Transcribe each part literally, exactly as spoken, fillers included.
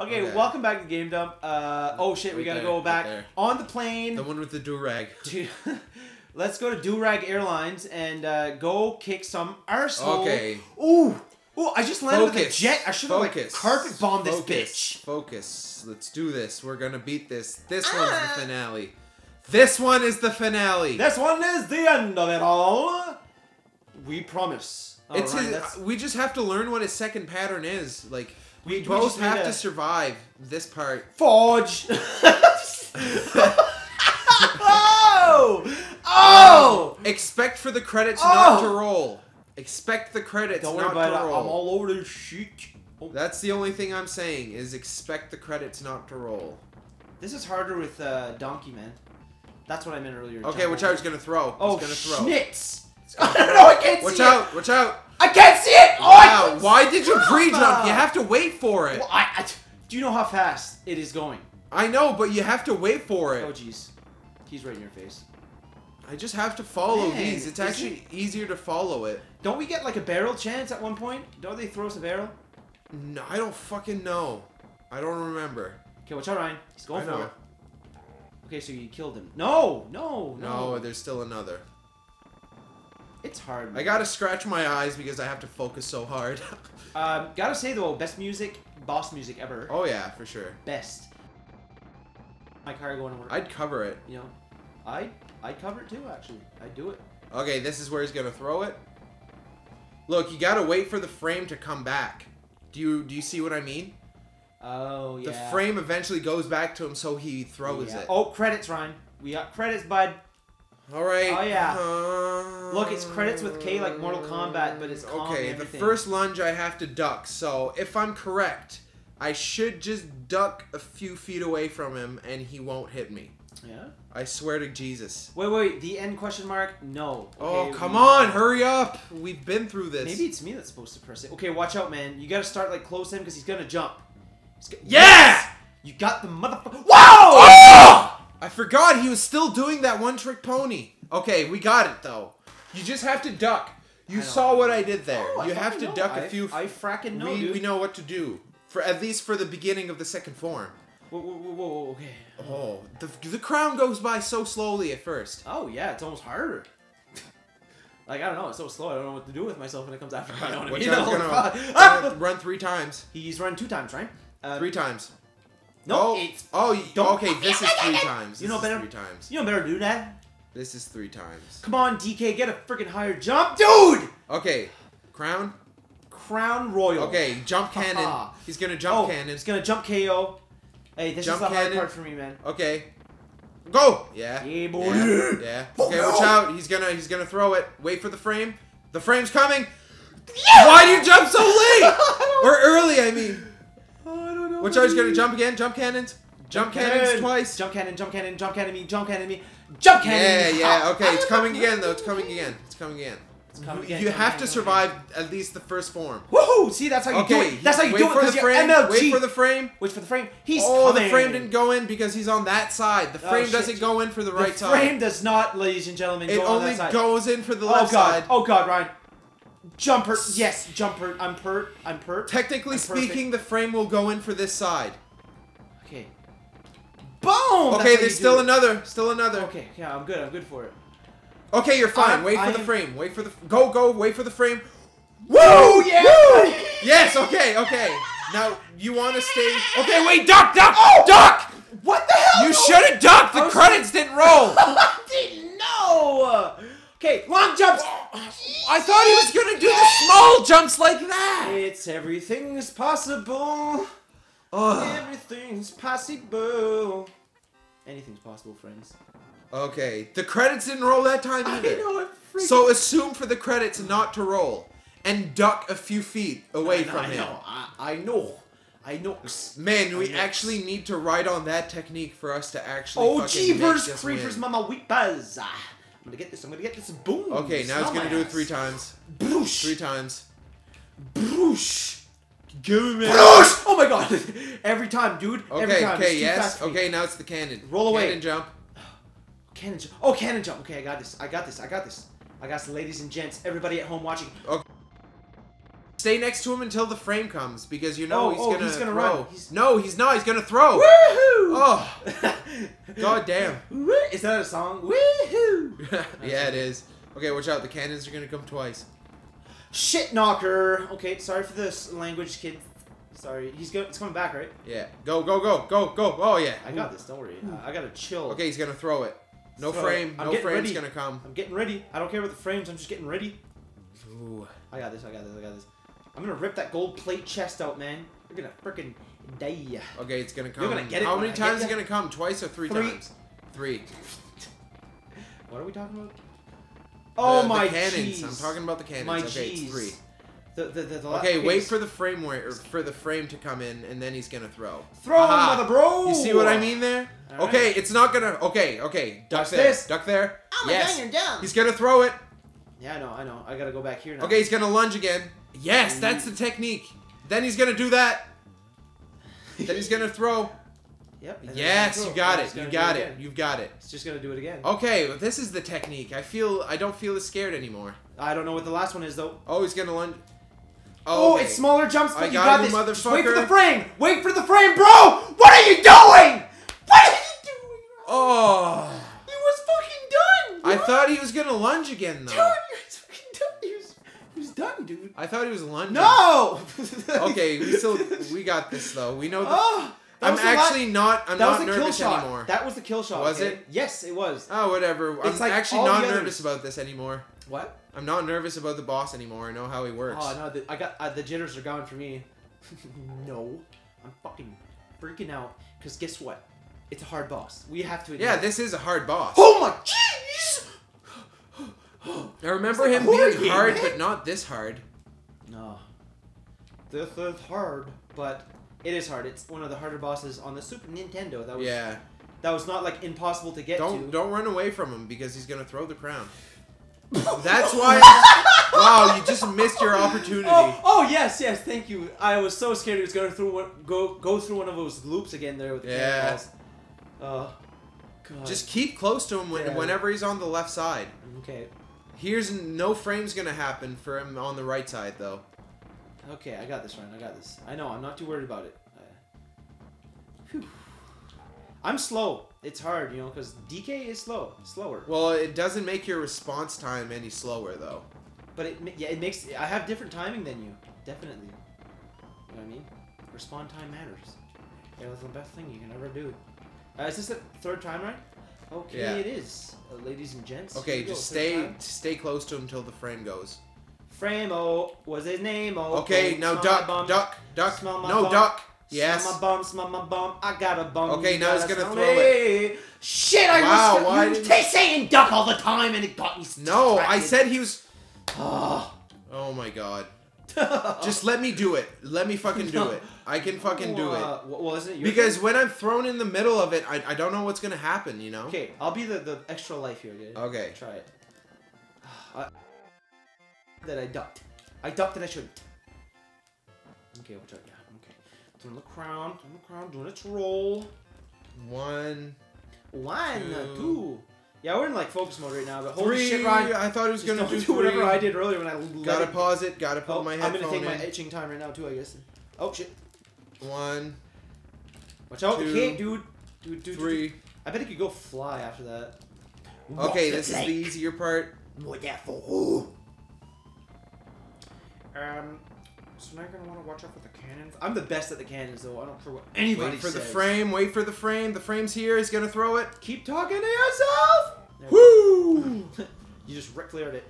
Okay, okay, welcome back to Game Dump. Uh, oh shit, we right gotta there, go back right on the plane. The one with the do-rag. To, let's go to Do-Rag Airlines and uh, go kick some arsehole. Okay. Ooh, ooh, I just landed Focus. with a jet. I should've like carpet bombed this bitch. Focus, let's do this. We're gonna beat this. This ah. one's the finale. This one is the finale. This one is the end of it all. We promise. All it's right, his, we just have to learn what his second pattern is. Like. We, we both have to... to survive this part. Forge! oh! Oh! Um, expect for the credits oh! not to roll. Expect the credits Don't not worry about to roll. It. I'm all over this shit. Oh. That's the only thing I'm saying, is expect the credits not to roll. This is harder with uh, Donkey Man. That's what I meant earlier. Okay, which I was going to throw. Oh, I was gonna throw. Schnitz! I don't know, I can't watch see out, it! Watch out, watch out! I can't see it! Wow, oh, why did you pre-jump? You have to wait for it. Well, I, I, do you know how fast it is going? I know, but you have to wait for it. Oh, jeez. He's right in your face. I just have to follow Man, these. It's actually it... easier to follow it. Don't we get, like, a barrel chance at one point? Don't they throw us a barrel? No, I don't fucking know. I don't remember. Okay, watch out, Ryan. He's going I for know. it. Okay, so you killed him. No, no, no. No, there's still another. It's hard. Man. I gotta scratch my eyes because I have to focus so hard. um, gotta say though, best music, boss music ever. Oh yeah, for sure. Best. My car going to work. I'd cover it. You know, I I'd cover it too. Actually, I'd do it. Okay, this is where he's gonna throw it. Look, you gotta wait for the frame to come back. Do you do you see what I mean? Oh yeah. The frame eventually goes back to him, so he throws yeah. it. Oh, credits, Ryan. We got credits, bud. All right. Oh yeah. Uh, Look, it's credits with K like Mortal Kombat, but it's calm okay. The first lunge I have to duck. So if I'm correct, I should just duck a few feet away from him, and he won't hit me. Yeah. I swear to Jesus. Wait, wait. The end question mark? No. Okay, oh come we, on! Hurry up! We've been through this. Maybe it's me that's supposed to press it. Okay, watch out, man. You gotta start like close in because he's gonna jump. He's go yeah! Yes! You got the motherfucker. Whoa! Oh! I forgot he was still doing that one trick pony. Okay, we got it though. You just have to duck. You saw what I did there. Oh, you have to know. duck I, a few. I fracking know. We, dude. we know what to do for at least for the beginning of the second form. Whoa, whoa, whoa, whoa okay. Oh, the the crown goes by so slowly at first. Oh yeah, it's almost harder. Like I don't know, it's so slow. I don't know what to do with myself when it comes after me. I don't know. Run three times. He's run two times, right? Uh, three times. No, oh, it's oh, you, don't, okay. This is three times. This you know better. Three times. You know better do that. This is three times. Come on, D K, get a freaking higher jump, dude. Okay, crown, crown royal. Okay, jump cannon. Uh-huh. He's gonna jump oh, cannon. He's gonna jump K O. Hey, this jump is the cannon. hard part for me, man. Okay, go. Yeah. Yeah, boy. Yeah. yeah. Okay, watch out. He's gonna, he's gonna throw it. Wait for the frame. The frame's coming. Yeah! Why do you jump so late? Or early, I mean. Which I was gonna jump again, jump cannons, jump, jump cannons cannon. twice, jump cannon, jump cannon, jump cannon me, jump cannon me, jump cannon. Yeah, yeah, okay, it's coming again though, it's coming again, it's coming again. It's coming again. You have to survive at least the first form. Woohoo! See, that's how you okay. do it. That's how you wait do it. For the frame. M L G. Wait for the frame. Wait for the frame. He's oh, coming. The frame didn't go in because he's on that side. The frame oh, doesn't go in for the right side. The frame side. does not, ladies and gentlemen. It go only on that side. goes in for the oh, left God. side. Oh God, Ryan. Jumper, yes, jumper. I'm pert. I'm pert. Technically I'm speaking, perfect. the frame will go in for this side. Okay. Boom! Okay, there's still it. another. Still another. Okay, yeah, I'm good. I'm good for it. Okay, you're fine. I'm, wait for I'm... the frame. Wait for the. Go, go. Wait for the frame. Woo! Yeah! Woo! Yes. Okay. Okay. Now you want to stay. Okay. Wait. Duck. Duck. Oh! Duck. What the hell? You no. should have ducked. The credits saying... didn't roll. I didn't know. Okay, long jumps! I thought he was gonna do the small jumps like that! It's everything's possible. Ugh. Everything's possible. Anything's possible, friends. Okay, the credits didn't roll that time either. I know, I'm freaking... So assume for the credits not to roll. And duck a few feet away I know, from I him. Know. I, I know, I know. Man, we I know. actually need to ride on that technique for us to actually Oh, jeepers, creepers, win. mama, we buzz. I'm gonna get this, I'm gonna get this, boom! Okay, now he's gonna do it three times. Bloosh! Three times. Bloosh! Give me it! Bloosh! Oh my god! Every time, dude. Okay, Every time. okay, yes. Okay, now it's the cannon. Roll away. Cannon jump. Cannon jump. Oh, cannon jump. Okay, I got this, I got this, I got this. I got this, ladies and gents, everybody at home watching. Okay. Stay next to him until the frame comes, because you know oh, he's, oh, gonna he's gonna throw. Run. He's... No, he's not. He's gonna throw. Woohoo! Oh, god damn! Is that a song? Woohoo! Yeah, it is. Okay, watch out. The cannons are gonna come twice. Shit knocker. Okay, sorry for this language, kid. Sorry, he's go. It's coming back, right? Yeah. Go, go, go, go, go. Oh yeah. I got this. Don't worry. Uh, I got a chill. Okay, he's gonna throw it. No throw frame. It. No frame's ready. Gonna come. I'm getting ready. I don't care about the frames. I'm just getting ready. Ooh. I got this. I got this. I got this. I'm gonna rip that gold plate chest out, man. You're gonna frickin' die. Okay, it's gonna come. You're gonna get it. How many times is it gonna come? Twice or three, three. times? Three. What are we talking about? Oh the, my jeez. I'm talking about the cannons. My okay, geez. It's three. The, the, the, the okay, wait for the frame or for the frame to come in, and then he's gonna throw. Throw him, mother bro! You see what I mean there? All okay, right. It's not gonna. Okay, okay. Duck Watch there. This. Duck there. Oh my yes. god, you're dumb. He's gonna throw it. Yeah, I know. I know. I gotta go back here now. Okay, he's gonna lunge again. Yes, that's the technique. Then he's gonna do that. Then he's gonna throw. Yep. Yes, you got it. You got it. You've got it. It's just gonna do it again. Okay, well, this is the technique. I feel. I don't feel as scared anymore. I don't know what the last one is though. Oh, he's gonna lunge. Oh, okay. It's smaller jumps, but I you got, got this. Just wait for the frame. Wait for the frame, bro. What are you doing? What are you doing? Bro? Oh. He was fucking done. Bro. I thought he was gonna lunge again though. Dude. He's done, dude. I thought he was lunging. No. Okay, we still we got this though. We know. The, oh, I'm actually not. I'm not nervous anymore. That was the kill shot. Was it? Yes, it was. Oh, whatever. I'm actually not nervous about this anymore. What? I'm not nervous about the boss anymore. I know how he works. Oh no, the, I got uh, the jitters are gone for me. No, I'm fucking freaking out. Cause guess what? It's a hard boss. We have to. Admit. Yeah, this is a hard boss. Oh my jeez. I remember like, him being hard, man? But not this hard. No. This is hard, but it is hard. It's one of the harder bosses on the Super Nintendo. That was, yeah. That was not, like, impossible to get don't, to. Don't run away from him, because he's going to throw the crown. That's why... Wow, you just missed your opportunity. Oh, oh, yes, yes, thank you. I was so scared he was going to throw one, go go through one of those loops again there with the yeah. Uh, God. Just keep close to him when, yeah. whenever he's on the left side. Okay. Here's no frame's gonna happen for him on the right side though. Okay, I got this, Ryan. I got this. I know. I'm not too worried about it. Uh, I'm slow. It's hard, you know, because D K is slow, slower. Well, it doesn't make your response time any slower though. But it, yeah, it makes. I have different timing than you, definitely. You know what I mean? Respond time matters. Yeah, that's the best thing you can ever do. Uh, is this the third time, right? Okay, yeah. It is, uh, ladies and gents. Okay, just stay stay close to him till the frame goes. Frame-o was his name-o. Okay, okay, now duck, duck, duck. No, bump. Duck. Yes. Smell my bum, smell my bum. I got a bum. Okay, you now he's gonna throw me. It. Shit, I wow, was why you did... saying duck all the time and it got me No, distracted. I said he was... Oh, oh my god. Just let me do it. Let me fucking do it. I can fucking do it. Uh, well, isn't it your because thing? When I'm thrown in the middle of it, I, I don't know what's gonna happen, you know? Okay, I'll be the, the extra life here, dude. Okay. Try it. I, that I ducked. I ducked and I shouldn't. Okay, watch out. Yeah, okay. Turn the crown, turn the crown, doing its roll. One. One, two. two. Yeah, we're in like focus mode right now, but holy three, shit, Ryan! I thought it was gonna do, do whatever I did earlier when I gotta it. pause it, gotta pull oh, my headphone in. I'm gonna take in. my itching time right now too, I guess. Oh shit! One. Watch out, two, okay, dude. Dude, dude. Three. Dude. I bet it could go fly after that. Okay, this is the easier part. What that for? Um. So now you're gonna want to watch out for the cannons. I'm the best at the cannons, though. I don't care what anybody wait for says. the frame. Wait for the frame. The frame's here. He's gonna throw it. Keep talking to yourself. Woo! You just Ric Flaired it.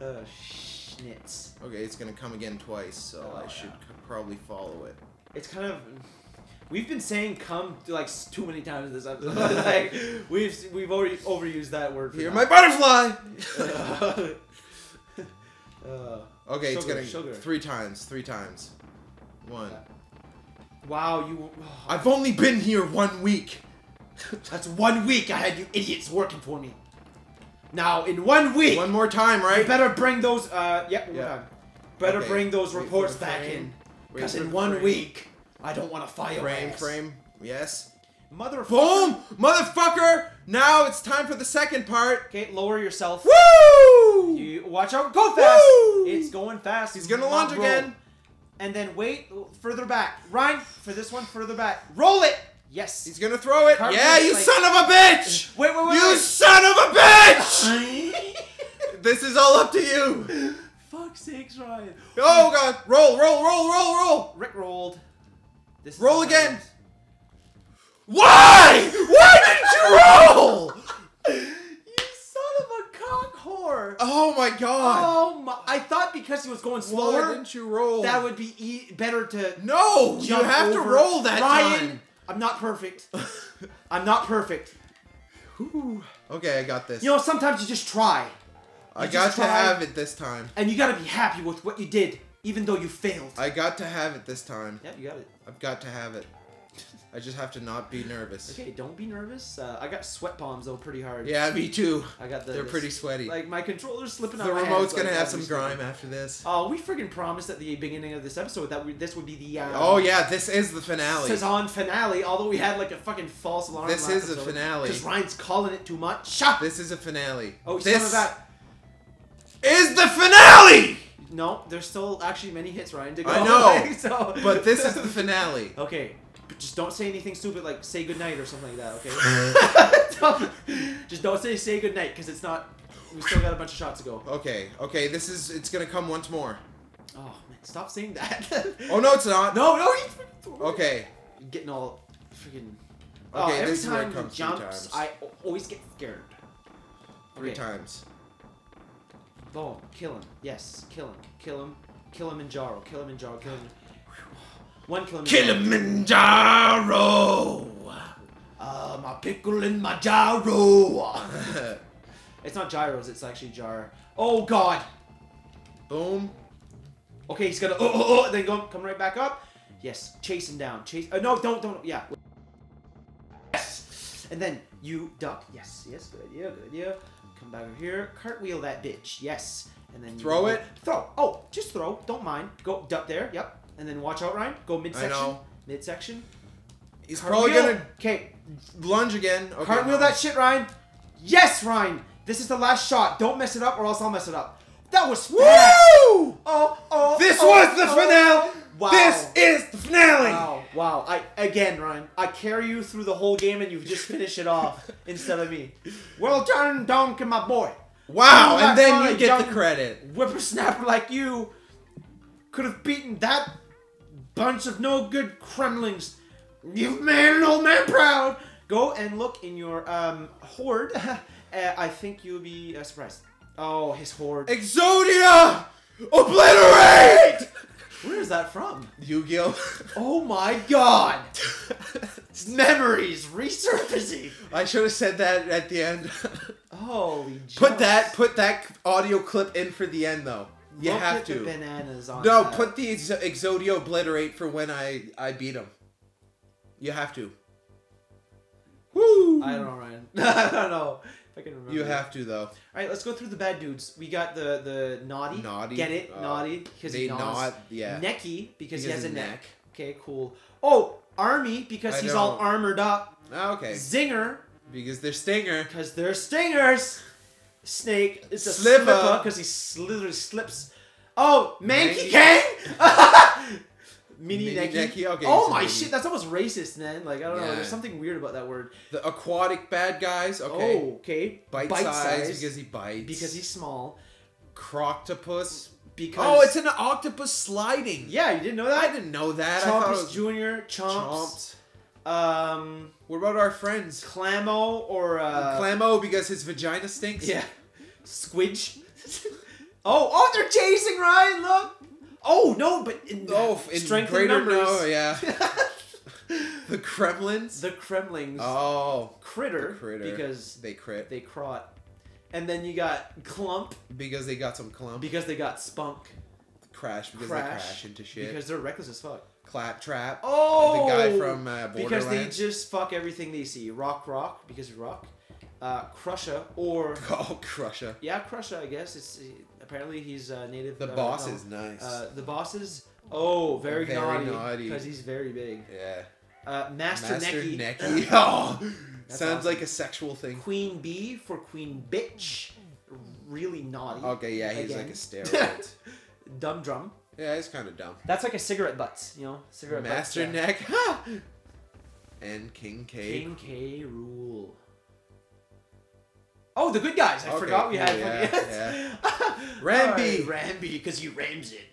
Oh schnitz. Okay, it's gonna come again twice, so oh, I yeah. should probably follow it. It's kind of. We've been saying "come" like too many times this episode. Like we've we've already overused that word. For You're now. my butterfly. Uh, okay, sugar, it's gonna three times, three times, one. Wow, you. Oh, I've only been here one week. That's one week I had you idiots working for me. Now in one week. One more time, right? You better bring those. Uh, yep. Yeah, yeah. Better okay. bring those Wait reports back in, because in one frame. week I don't want to fire. Frame, ass. frame. Yes. Motherfucker. Boom, motherfucker! Now it's time for the second part. Okay, lower yourself. Woo! Woo! You watch out. Go fast. Woo! It's going fast. He's going to launch again. And then wait further back. Ryan, for this one, further back. Roll it. Yes. He's going to throw it. Carbon yeah, you like... son of a bitch. Wait, wait, wait. You wait. son of a bitch. This is all up to you. Fuck's sakes, Ryan. Oh, God. Roll, roll, roll, roll, roll. Rick rolled. This roll again. Happens. Why? Why did you roll? Oh my god! Oh my! I thought because he was going slower. Why didn't you roll? That would be e better to. No, you have over. to roll that Ryan, time. I'm not perfect. I'm not perfect. Ooh. Okay, I got this. You know, sometimes you just try. You I just got try, to have it this time. And you gotta be happy with what you did, even though you failed. I got to have it this time. Yeah, you got it. I've got to have it. I just have to not be nervous. Okay, don't be nervous. Uh, I got sweat palms though, pretty hard. Yeah, me too. I got the. They're pretty sweaty. Like my controller's slipping out. The remote's gonna have some grime after this. Oh, we freaking promised at the beginning of this episode that we, this would be the. Um, oh yeah, this is the finale. Saison finale. Although we had like a fucking false alarm. This is a finale. Because Ryan's calling it too much. This is a finale. Oh, this that is the finale. No, there's still actually many hits, Ryan. To go. I know. So. But this is the finale. Okay. Just don't say anything stupid like say goodnight or something like that, okay? Just don't say say goodnight because it's not. We still got a bunch of shots to go. Okay, okay, this is. It's gonna come once more. Oh, man, stop saying that. Oh, no, it's not. No, no, you freaking okay. You're getting all freaking. Oh, okay, every this time is where it comes jumps, three times. I always get scared. Three okay. times. Oh, kill him. Yes, kill him. Kill him. Kill him in Jaro. Kill him in Jaro. Kill him. One Kilimanjaro. Kilimanjaro! Uh, my pickle in my gyro! It's not gyros, it's actually jar. Oh god! Boom. Okay, he's gonna. Oh, oh, oh, then go, come right back up. Yes, chase him down. Chase. Uh, no, don't, don't, yeah. Yes! And then you duck. Yes, yes, good idea, good idea. Come back over here. Cartwheel that bitch. Yes. And then you throw it? Throw. Oh, just throw. Don't mind. Go duck there. Yep. And then watch out, Ryan. Go midsection. I know. Midsection. He's Cartwheel. probably gonna okay. lunge again. Okay, Cartwheel that shit, Ryan. Yes, Ryan. This is the last shot. Don't mess it up, or else I'll mess it up. That was woo! Oh, oh. This oh, was the oh. finale. Wow. This is the finale. Wow. Wow. I again, Ryan. I carry you through the whole game, and you just finish it off instead of me. Well done, Donk and my boy. Wow. And then you get the credit. Whippersnapper like you could have beaten that. Bunch of no good Kremlings. You've made an old man proud. Go and look in your um, horde. uh, I think you'll be uh, surprised. Oh, his horde. Exodia! Obliterate! Where is that from? Yu-Gi-Oh! Oh my god! Memories resurfacing! I should have said that at the end. Holy Jesus. Put that, put that audio clip in for the end though. You Look have to. The bananas on no, that. Put the ex Exodia Obliterate for when I, I beat him. You have to. Woo! I don't know, Ryan. I don't know if I can remember. You have to, though. All right, let's go through the bad dudes. We got the, the naughty. Naughty. Get it? Uh, naughty. Because he nods. Yeah. Necky, because he, he has a neck. neck. Okay, cool. Oh, Army, because I he's don't. all armored up. Oh, okay. Zinger. Because they're stinger. Because they're stingers. Snake, it's a slipper because he literally slips. Oh, Manky Kang, mini Necky. Okay. Oh my shit, that's almost racist, man. Like I don't yeah. know, there's something weird about that word. The aquatic bad guys. Okay. Oh, okay. Bite, bite size, size because he bites. Because he's small. Croctopus. Because oh, it's an octopus sliding. Yeah, you didn't know that. I didn't know that. Chompus I thought it was Junior. Chomps. Chomps. Um, what about our friends? Clamo or, uh... Clamo because his vagina stinks? Yeah. Squidge. Oh, oh, they're chasing Ryan, look! Oh, no, but in, oh, in strength greater in numbers. No, yeah. The Kremlins? The Kremlings. Oh. Critter. The critter. Because... They crit. They crot. And then you got Clump. Because they got some clump. Because they got spunk. Crash. Because crash, they crash into shit. Because they're reckless as fuck. Claptrap. Oh! The guy from uh, Borderlands. Because they just fuck everything they see. Rock, rock, because we rock. Uh, Crusher, or... Oh, Crusher. Yeah, Crusher, I guess. It's apparently he's uh, native... The uh, boss no. is nice. Uh, the boss is... Oh, very, very naughty. naughty. Because he's very big. Yeah. Uh, Master, Master Necky. Necky. Oh, sounds awesome. Like a sexual thing. Queen Bee for Queen Bitch. really naughty. Okay, yeah, he's again. like a steroid. Dumb drum. Yeah, he's kind of dumb. That's like a cigarette butts, you know? Cigarette Master butts, Neck. Ha! And King K. King K. Rool. Oh, the good guys. I okay. forgot we had yeah, yeah. Rambi. Right, Rambi, because you rams it.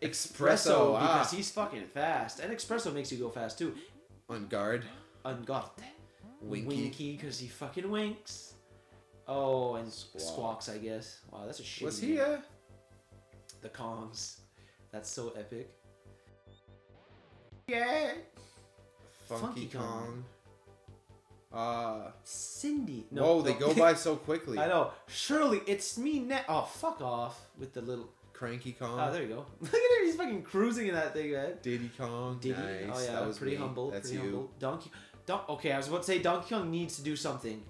Espresso, ah. because he's fucking fast. And Espresso makes you go fast, too. On guard. On guard. Winky. Winky, because he fucking winks. Oh, and Squawks. Squawks, I guess. Wow, that's a shit. Was he a... The Kongs. That's so epic. Yeah. Funky, Funky Kong. Kong. Uh. Cindy. No. Whoa, they go by so quickly. I know. Surely it's me now. Oh, fuck off with the little. Cranky Kong. Oh, there you go. Look at him. He's fucking cruising in that thing, man. Diddy Kong. Diddy. Nice. Oh, yeah. That was pretty me. humble. That's pretty you. Humble. Donkey. Don okay, I was about to say Donkey Kong needs to do something.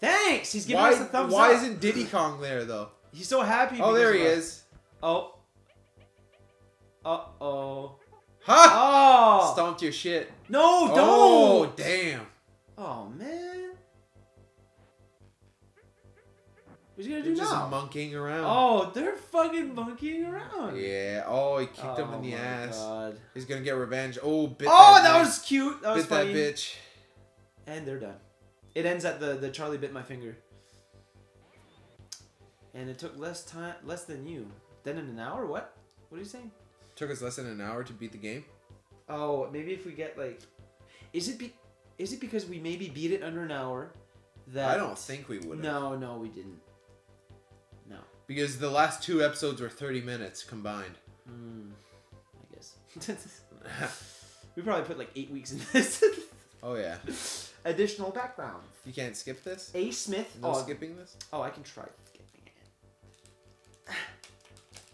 Thanks! He's giving why, us a thumbs why up. Why isn't Diddy Kong there, though? He's so happy. Oh, there he of... is. Oh. Uh-oh. Ha! Oh! Stomped your shit. No, don't! Oh, damn. Oh, man. What's he gonna do now? Just monkeying around. Oh, they're fucking monkeying around. Yeah. Oh, he kicked oh, him in the ass. God. He's gonna get revenge. Oh, bit Oh, that, that was cute. That was funny. Bit that bitch. And they're done. It ends at the, the Charlie bit my finger. And it took less time, less than you. Then in an hour? What? What are you saying? Took us less than an hour to beat the game? Oh, maybe if we get like... Is it, be, is it because we maybe beat it under an hour that... I don't think we would have. No, no, we didn't. No. Because the last two episodes were thirty minutes combined. Mm, I guess. We probably put like eight weeks in this. Oh, yeah. Additional background. You can't skip this? A Smith. No oh, skipping this? Oh, I can try skipping it.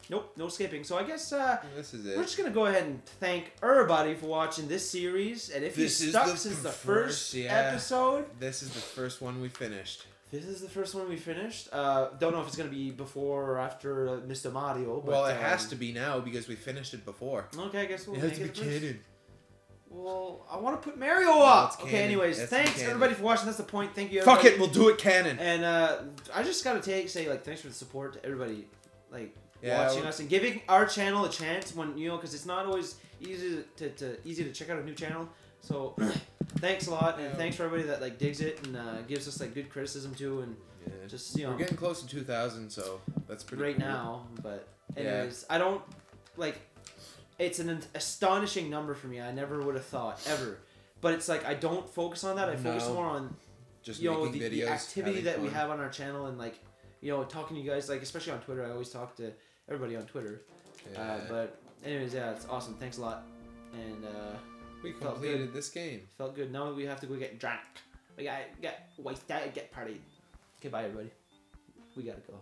Nope, no skipping. So I guess uh, this is it. We're just going to go ahead and thank everybody for watching this series. And if you stuck the since the first, first yeah. episode. This is the first one we finished. This is the first one we finished. Uh, don't know if it's going to be before or after uh, Mister Mario. But, well, it um, has to be now because we finished it before. Okay, I guess we'll it has make to it be first. Canon. Well, I want to put Mario up. Oh, okay, anyways, that's thanks everybody for watching. That's the point. Thank you. Everybody. Fuck it, we'll do it canon. And uh, I just gotta take say like thanks for the support to everybody, like yeah, watching us and giving our channel a chance when you know because it's not always easy to, to easy to check out a new channel. So thanks a lot, and yeah. thanks for everybody that like digs it and uh, gives us like good criticism too, and yeah. just you know we're getting close to two thousand, so that's pretty right cool. now. But anyways, yeah. I don't like. It's an astonishing number for me. I never would have thought, ever. But it's like, I don't focus on that. I focus no. more on just you know, the, videos, the activity that fun. we have on our channel and, like, you know, talking to you guys, like, especially on Twitter. I always talk to everybody on Twitter. Yeah. Uh, but anyways, yeah, it's awesome. Thanks a lot. And uh, we completed this game. Felt good. Now we have to go get drunk. We got to get wasted, get partied. Okay, bye, everybody. We got to go.